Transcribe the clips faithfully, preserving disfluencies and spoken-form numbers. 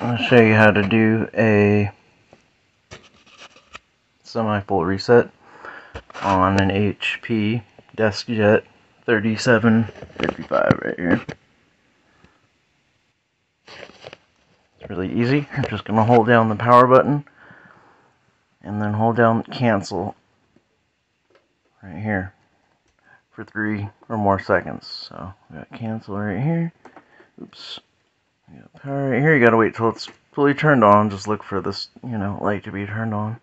I'll show you how to do a semi-full reset on an H P DeskJet thirty-seven fifty-five right here. It's really easy. I'm just going to hold down the power button and then hold down cancel right here for three or more seconds. So we got cancel right here. Oops. We got power right here. You gotta wait till it's fully turned on. Just look for this, you know, light to be turned on.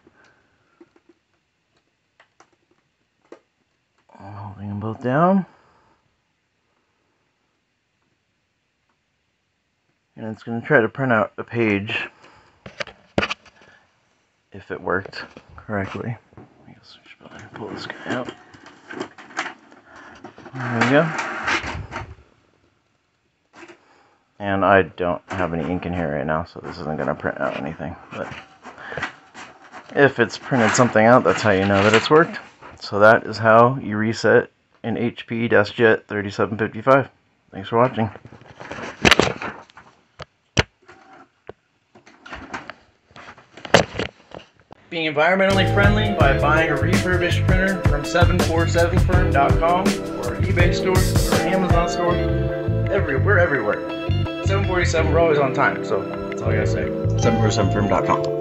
I'm holding them both down, and it's gonna try to print out a page if it worked correctly. I guess we should probably pull this guy out. There we go. And I don't have any ink in here right now, so this isn't going to print out anything. But if it's printed something out, that's how you know that it's worked. So that is how you reset an H P DeskJet thirty-seven fifty-five. Thanks for watching. Being environmentally friendly by buying a refurbished printer from seven four seven firm dot com or eBay store or Amazon store. Every, we're everywhere. seven forty-seven, we're always on time, so that's all I gotta say. seven four seven firm dot com.